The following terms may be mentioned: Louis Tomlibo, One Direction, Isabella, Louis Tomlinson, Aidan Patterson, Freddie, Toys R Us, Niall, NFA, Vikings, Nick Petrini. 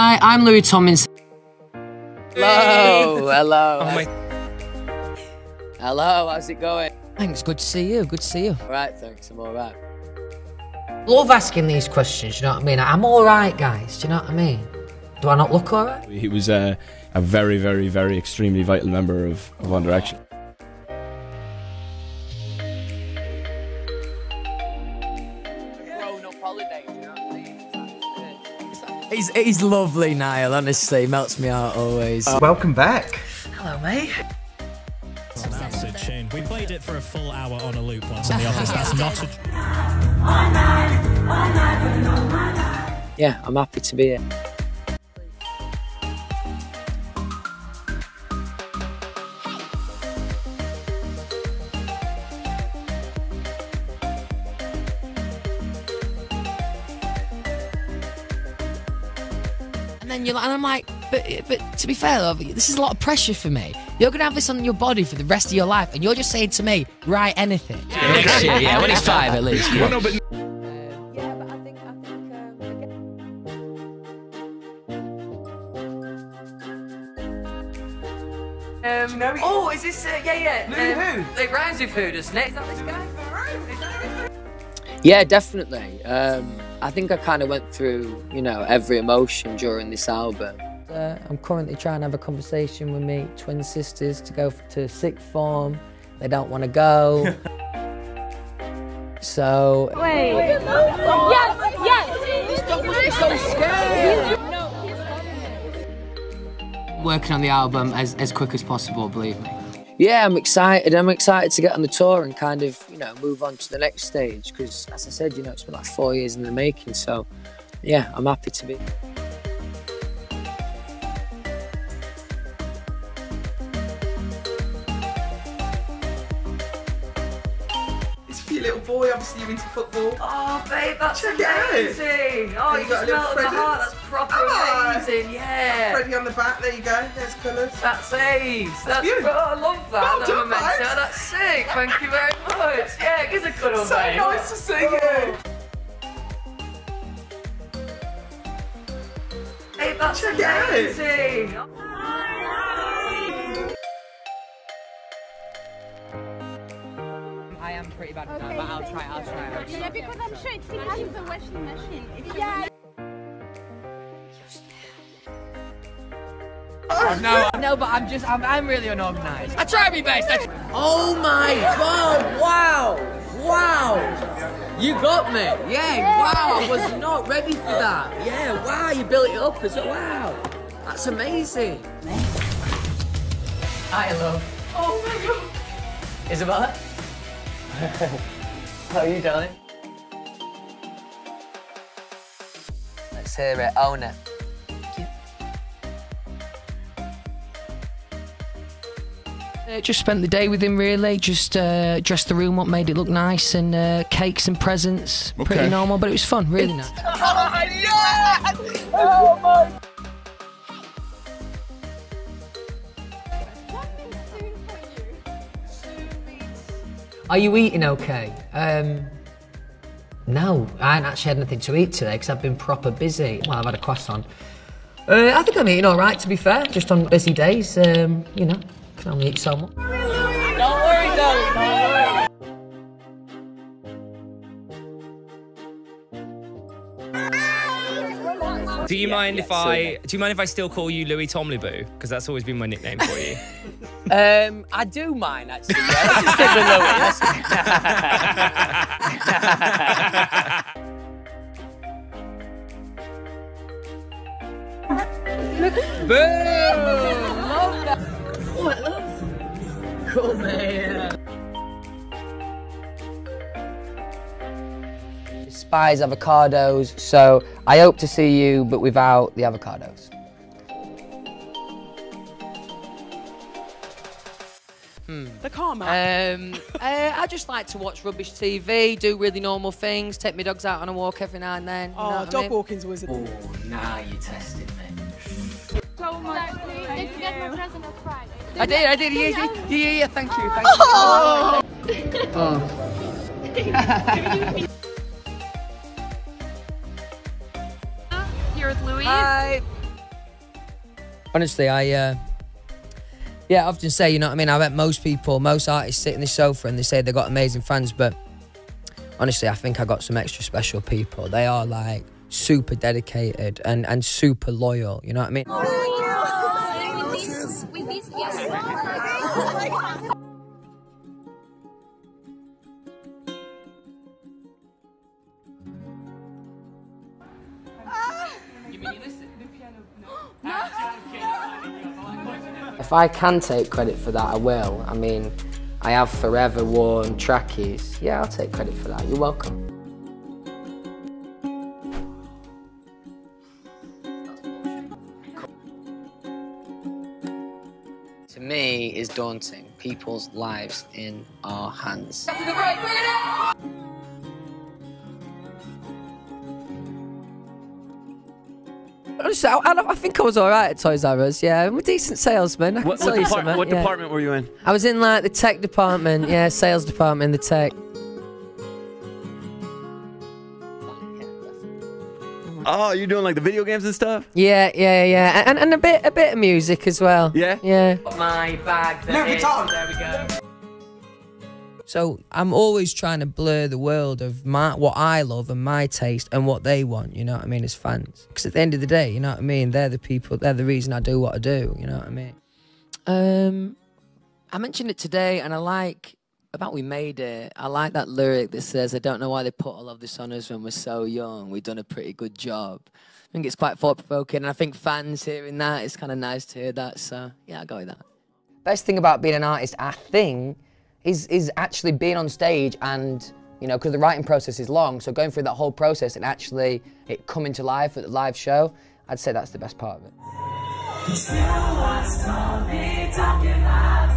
Hi, I'm Louis Tomlinson. Hello, hello. Oh my. Hello, how's it going? Thanks, good to see you, good to see you. All right, thanks, I'm all right. Love asking these questions, you know what I mean? I'm all right, guys, do you know what I mean? Do I not look all right? He was a very, very, very extremely vital member of One Direction. He's lovely, Niall, honestly. He melts me out always. Welcome back. Hello, mate. We played it for a full hour on a loop once in the office. That's not a... Yeah, I'm happy to be here. And I'm like, but to be fair, love, this is a lot of pressure for me. You're going to have this on your body for the rest of your life, and you're just saying to me, write anything. Yeah, yeah, when he's 5 at least. Yeah, no, but oh, is this, yeah, who? It rhymes with who, doesn't it? Is that this guy? Yeah, definitely. I think I kind of went through, you know, every emotion during this album. I'm currently trying to have a conversation with my twin sisters to go to sixth form. They don't want to go. So... Wait. Yes, yes! Stop being so scared! Working on the album as quick as possible, believe me. Yeah, I'm excited. I'm excited to get on the tour and kind of, you know, move on to the next stage. Because, as I said, you know, it's been like 4 years in the making. So, yeah, I'm happy to be. It's for your little boy. Obviously, you're into football. Oh, babe, that's amazing. Oh, you just smelled the heart. That's proper amazing. Yeah. Freddie on the back. There you go. There's colours. That's Abe. That's you. Oh, I love that. Well done, mate. That's sick. Thank you very much. Yeah, it is a good one, so babe. So nice to see you. Abe, that's amazing. I am pretty bad at that, but I'll try. Yeah, because I'm sure it still has the washing machine. Yeah. No, but I'm really unorganised. I try my best. Oh my God! Wow! Wow! You got me. Yeah. Wow! I was not ready for that. Yeah. Wow! You built it up as well. Wow! That's amazing. I love. Oh my God. Isabella. How are you, darling? Let's hear it. Own it. Just spent the day with him, really. Just dressed the room up, made it look nice, and cakes and presents. Okay. Pretty normal, but it was fun, really nice. Oh, yes! Oh, my... Are you eating okay? No, I ain't actually had anything to eat today because I've been proper busy. Well, I've had a croissant. I think I'm eating all right, to be fair. Just on busy days, you know. Can only eat so much. Don't worry, darling. Don't worry. Do you mind if I still call you Louis Tomlibo? Because that's always been my nickname for you. I do mind actually. Yeah. Boom! Love that. Oh, I love. Cool, man. Despise avocados, so I hope to see you, but without the avocados. The karma. I just like to watch rubbish TV, do really normal things, take my dogs out on a walk every now and then. Oh, you know what I mean? Walking's always a... Oh, now you're testing me. So much. Did you get my present on Friday? I did. Yeah, thank you. Oh. Thank you. Oh. Here with Louis. Hi. Honestly, I often say, you know what I mean? I bet most people, most artists sit on this sofa and they say they've got amazing fans, but honestly, I think I got some extra special people. They are like super dedicated and super loyal, you know what I mean? If I can take credit for that, I will. I mean, I have forever worn trackies. Yeah, I'll take credit for that. You're welcome. To me, it's daunting. People's lives in our hands. After the break, bring it up! Honestly, I think I was all right at Toys R Us, yeah. I'm a decent salesman, I can tell you something. What department were you in? I was in, like, the tech department, yeah, sales department, the tech. Oh, you're doing, like, the video games and stuff? Yeah. And a bit of music as well. Yeah? Yeah. My bag, there we go. So I'm always trying to blur the world of what I love and my taste and what they want, you know what I mean, as fans. Because at the end of the day, you know what I mean, they're the people, they're the reason I do what I do, you know what I mean. I mentioned it today, and I like, about We Made It, I like that lyric that says, I don't know why they put all of this on us when we're so young, we've done a pretty good job. I think it's quite thought-provoking, and I think fans hearing that, it's kind of nice to hear that, so yeah, I'll go with that. Best thing about being an artist, I think, is actually being on stage and, you know, because the writing process is long, so going through that whole process and actually it coming to life at the live show, I'd say that's the best part of it.